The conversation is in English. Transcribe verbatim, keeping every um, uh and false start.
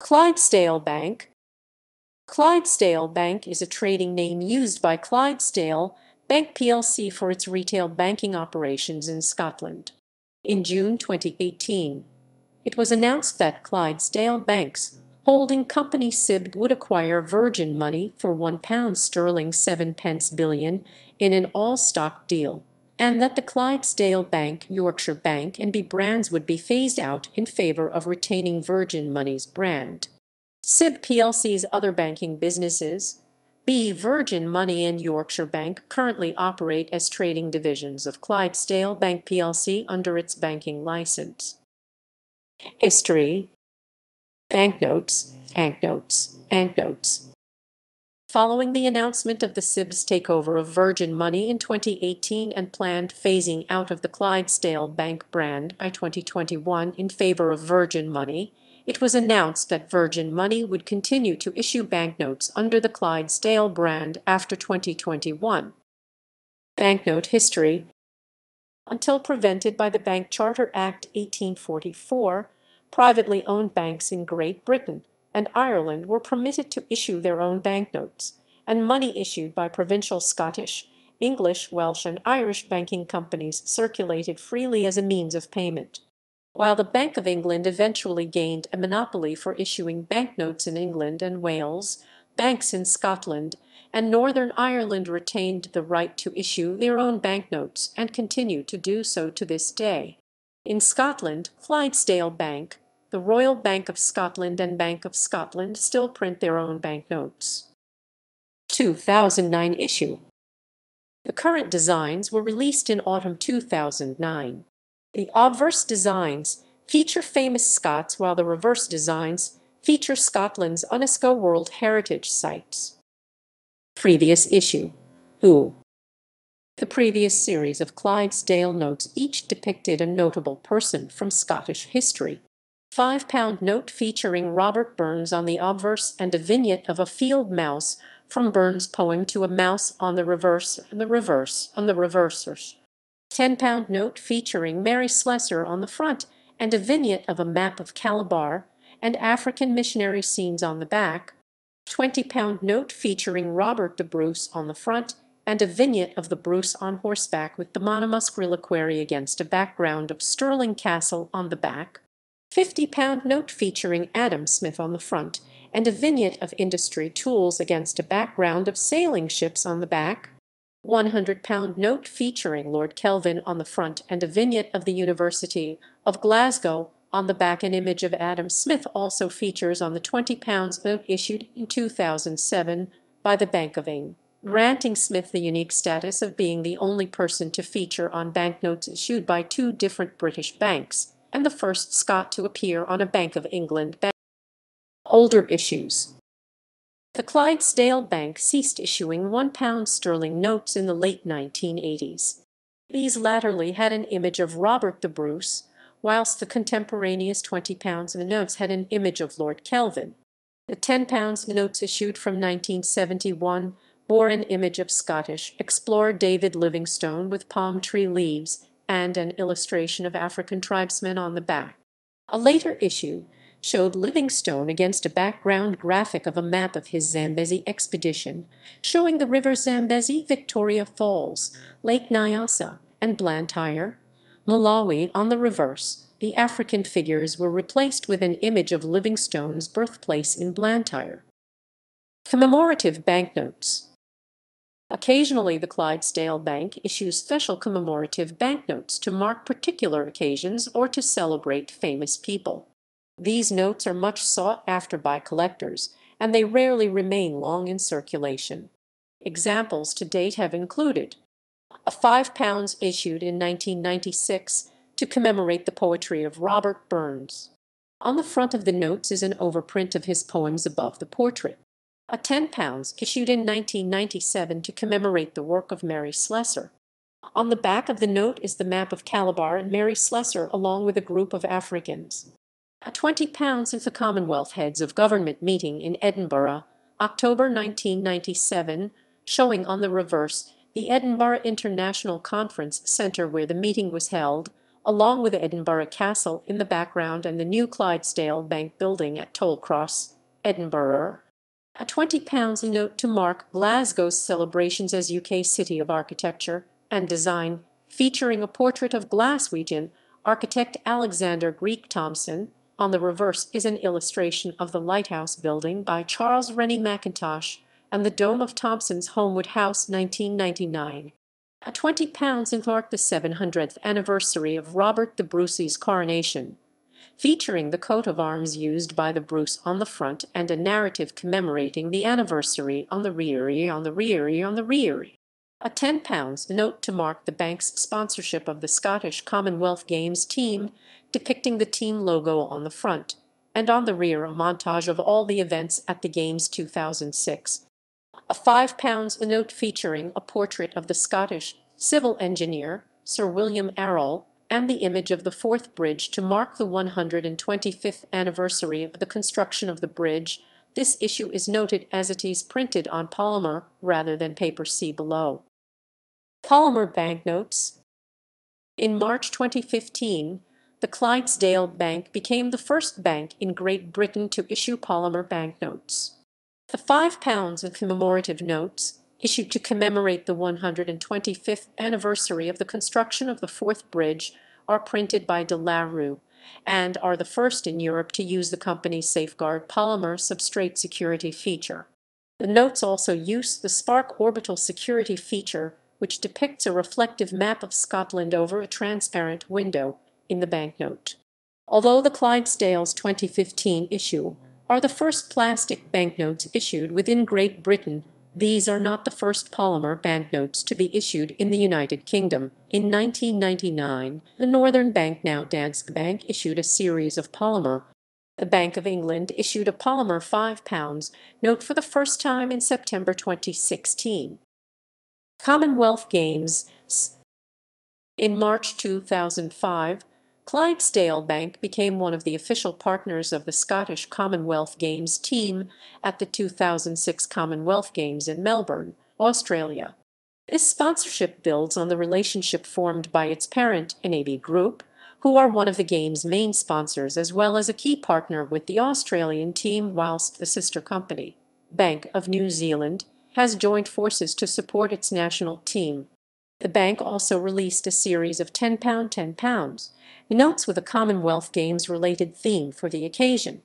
Clydesdale Bank. Clydesdale Bank is a trading name used by Clydesdale Bank P L C for its retail banking operations in Scotland. In June twenty eighteen, it was announced that Clydesdale Bank's holding company C Y B G would acquire Virgin Money for one pound sterling seven pence billion in an all-stock deal, and that the Clydesdale Bank, Yorkshire Bank and B brands would be phased out in favour of retaining Virgin Money's brand. C Y B G P L C's other banking businesses, B Virgin Money and Yorkshire Bank, currently operate as trading divisions of Clydesdale Bank P L C under its banking licence. History. Banknotes, banknotes, banknotes. Following the announcement of the C Y B G's takeover of Virgin Money in twenty eighteen and planned phasing out of the Clydesdale Bank brand by twenty twenty-one in favor of Virgin Money, it was announced that Virgin Money would continue to issue banknotes under the Clydesdale brand after twenty twenty-one. Banknote history. Until prevented by the Bank Charter Act eighteen forty-four, privately owned banks in Great Britain and Ireland were permitted to issue their own banknotes, and money issued by provincial Scottish, English, Welsh and Irish banking companies circulated freely as a means of payment. While the Bank of England eventually gained a monopoly for issuing banknotes in England and Wales, banks in Scotland and Northern Ireland retained the right to issue their own banknotes and continue to do so to this day. In Scotland, Clydesdale Bank, the Royal Bank of Scotland and Bank of Scotland still print their own banknotes. two thousand nine issue. The current designs were released in autumn two thousand nine. The obverse designs feature famous Scots, while the reverse designs feature Scotland's UNESCO World Heritage Sites. Previous issue. Who? The previous series of Clydesdale notes each depicted a notable person from Scottish history. five pound note featuring Robert Burns on the obverse and a vignette of a field mouse from Burns' poem to a mouse on the reverse and the reverse on the reversers. ten pound note featuring Mary Slessor on the front and a vignette of a map of Calabar and African missionary scenes on the back. twenty pound note featuring Robert the Bruce on the front and a vignette of the Bruce on horseback with the Monomusk reliquary against a background of Stirling Castle on the back. fifty pound note featuring Adam Smith on the front and a vignette of industry tools against a background of sailing ships on the back. one hundred pound note featuring Lord Kelvin on the front and a vignette of the University of Glasgow on the back. An image of Adam Smith also features on the twenty pound note issued in two thousand seven by the Bank of England, granting Smith the unique status of being the only person to feature on banknotes issued by two different British banks, and the first Scot to appear on a Bank of England bank. Older issues. The Clydesdale Bank ceased issuing one pound sterling notes in the late nineteen eighties. These latterly had an image of Robert the Bruce, whilst the contemporaneous twenty pound notes had an image of Lord Kelvin. The ten pound notes issued from nineteen seventy-one bore an image of Scottish explorer David Livingstone with palm tree leaves and an illustration of African tribesmen on the back. A later issue showed Livingstone against a background graphic of a map of his Zambezi expedition, showing the river Zambezi, Victoria Falls, Lake Nyasa, and Blantyre, Malawi on the reverse. The African figures were replaced with an image of Livingstone's birthplace in Blantyre. Commemorative banknotes. Occasionally, the Clydesdale Bank issues special commemorative banknotes to mark particular occasions or to celebrate famous people. These notes are much sought after by collectors, and they rarely remain long in circulation. Examples to date have included a five pound issued in nineteen ninety-six to commemorate the poetry of Robert Burns. On the front of the notes is an overprint of his poems above the portrait. A ten pound issued in nineteen ninety-seven to commemorate the work of Mary Slessor. On the back of the note is the map of Calabar and Mary Slessor along with a group of Africans. A twenty pound at the Commonwealth Heads of Government meeting in Edinburgh, October nineteen ninety-seven, showing on the reverse the Edinburgh International Conference Centre where the meeting was held, along with Edinburgh Castle in the background and the new Clydesdale Bank building at Tollcross, Edinburgh. A twenty pound note to mark Glasgow's celebrations as U K City of Architecture and Design, featuring a portrait of Glaswegian architect Alexander Greek Thomson. On the reverse is an illustration of the lighthouse building by Charles Rennie Mackintosh and the dome of Thomson's Homewood House, nineteen ninety-nine. A twenty pound marked the seven hundredth anniversary of Robert the Bruce's coronation, featuring the coat of arms used by the Bruce on the front and a narrative commemorating the anniversary on the rear, on the rear, on the rear. A ten pound note to mark the bank's sponsorship of the Scottish Commonwealth Games team, depicting the team logo on the front, and on the rear a montage of all the events at the Games two thousand six. A five pound note featuring a portrait of the Scottish civil engineer, Sir William Arrol, and the image of the Forth bridge to mark the one hundred twenty-fifth anniversary of the construction of the bridge. This issue is noted as it is printed on polymer rather than paper, see below. Polymer banknotes. In March twenty fifteen, the Clydesdale Bank became the first bank in Great Britain to issue polymer banknotes. The five pound of commemorative notes, issued to commemorate the one hundred twenty-fifth anniversary of the construction of the Forth bridge, are printed by De La Rue and are the first in Europe to use the company's Safeguard polymer substrate security feature. The notes also use the Spark orbital security feature, which depicts a reflective map of Scotland over a transparent window in the banknote. Although the Clydesdale's twenty fifteen issue are the first plastic banknotes issued within Great Britain, these are not the first polymer banknotes to be issued in the United Kingdom. In nineteen ninety-nine, the Northern Bank, now Danske Bank, issued a series of polymer. The Bank of England issued a polymer five pound note for the first time in September twenty sixteen. Commonwealth Games. In March two thousand five, Clydesdale Bank became one of the official partners of the Scottish Commonwealth Games team at the two thousand six Commonwealth Games in Melbourne, Australia. This sponsorship builds on the relationship formed by its parent, N A B Group, who are one of the game's main sponsors as well as a key partner with the Australian team, whilst the sister company, Bank of New Zealand, has joined forces to support its national team. The bank also released a series of ten pound, ten pound notes with a Commonwealth Games-related theme for the occasion.